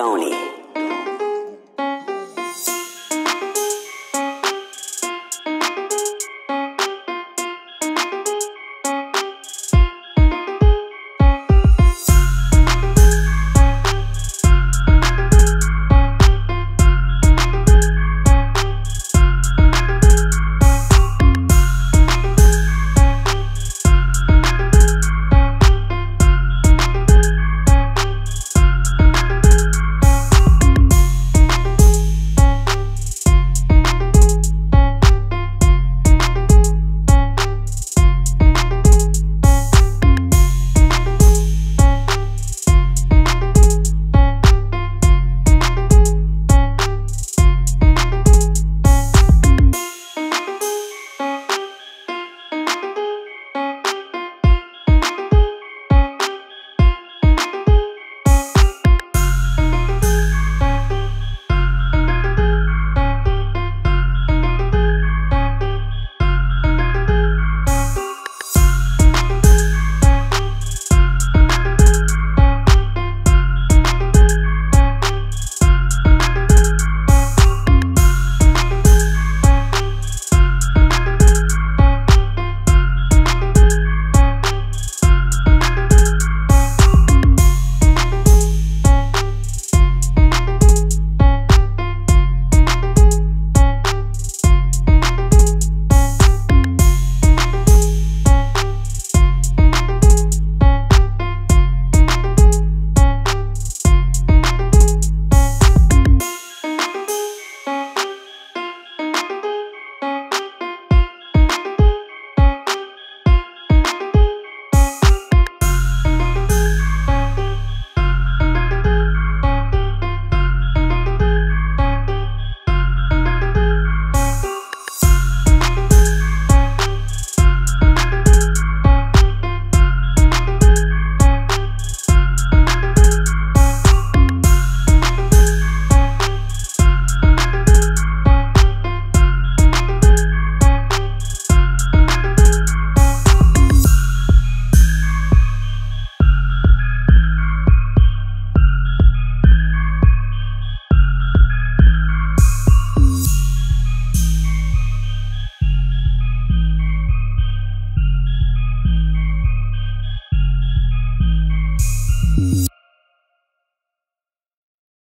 Donnie.